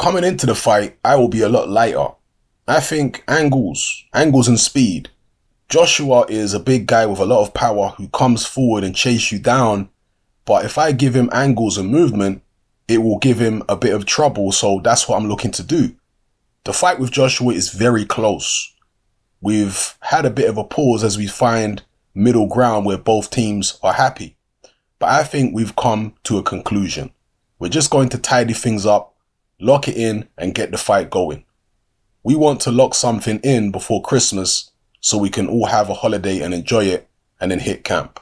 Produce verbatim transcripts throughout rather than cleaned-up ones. coming into the fight, I will be a lot lighter. I think angles, angles and speed. Joshua is a big guy with a lot of power who comes forward and chase you down. But if I give him angles and movement, it will give him a bit of trouble. So that's what I'm looking to do. The fight with Joshua is very close. We've had a bit of a pause as we find middle ground where both teams are happy. But I think we've come to a conclusion. We're just going to tidy things up, lock it in and get the fight going. We want to lock something in before Christmas so we can all have a holiday and enjoy it and then hit camp.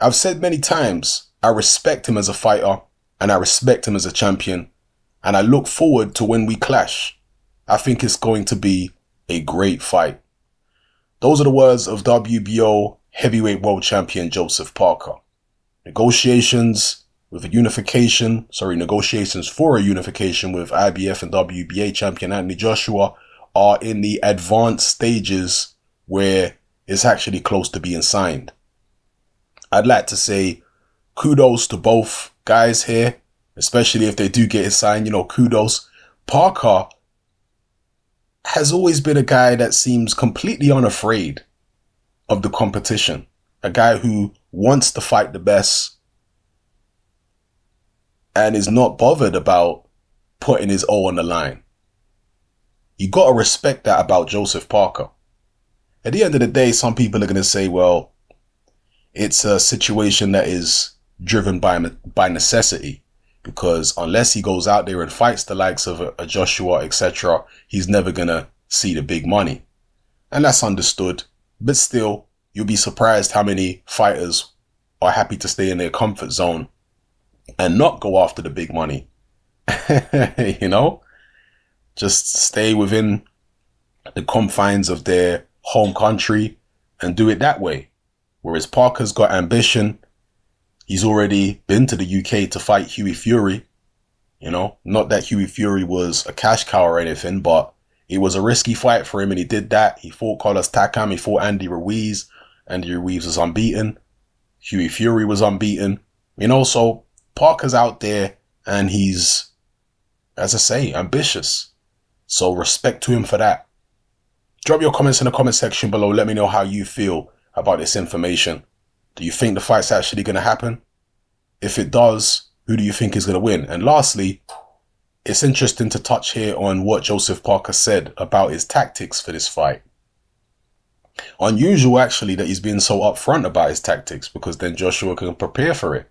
I've said many times, I respect him as a fighter and I respect him as a champion, and I look forward to when we clash. I think it's going to be a great fight. Those are the words of W B O heavyweight world champion Joseph Parker. Negotiations with a unification, sorry, negotiations for a unification with I B F and W B A champion Anthony Joshua are in the advanced stages where it's actually close to being signed. I'd like to say kudos to both guys here, especially if they do get it signed, you know, kudos. Parker has always been a guy that seems completely unafraid of the competition. A guy who wants to fight the best and is not bothered about putting his all on the line. You got to respect that about Joseph Parker. At the end of the day, some people are going to say, well, it's a situation that is driven by by necessity, because unless he goes out there and fights the likes of a, a Joshua, et cetera, he's never going to see the big money. And that's understood. But still, you'll be surprised how many fighters are happy to stay in their comfort zone and not go after the big money. You know, just stay within the confines of their home country and do it that way. Whereas Parker's got ambition. He's already been to the U K to fight Hughie Fury. You know, not that Hughie Fury was a cash cow or anything, but it was a risky fight for him. And he did that. He fought Carlos Takam. He fought Andy Ruiz. Andy Ruiz was unbeaten. Hughie Fury was unbeaten. You know, so Parker's out there and he's, as I say, ambitious. So respect to him for that. Drop your comments in the comment section below. Let me know how you feel about this information. Do you think the fight's actually going to happen? If it does, who do you think is going to win? And lastly, it's interesting to touch here on what Joseph Parker said about his tactics for this fight. Unusual, actually, that he's being so upfront about his tactics, because then Joshua can prepare for it.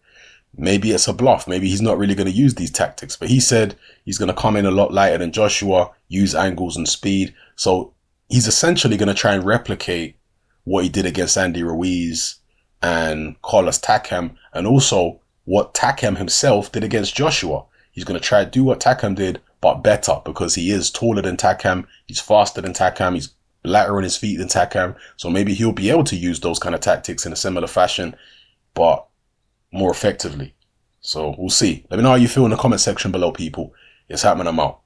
Maybe it's a bluff. Maybe he's not really going to use these tactics. But he said he's going to come in a lot lighter than Joshua, use angles and speed. So he's essentially going to try and replicate what he did against Andy Ruiz and Carlos Takam, and also what Takam himself did against Joshua. He's going to try to do what Takam did, but better, because he is taller than Takam. He's faster than Takam. He's lighter on his feet than Takam. So maybe he'll be able to use those kind of tactics in a similar fashion, but more effectively. So we'll see. Let me know how you feel in the comment section below, people. It's happening. I'm out.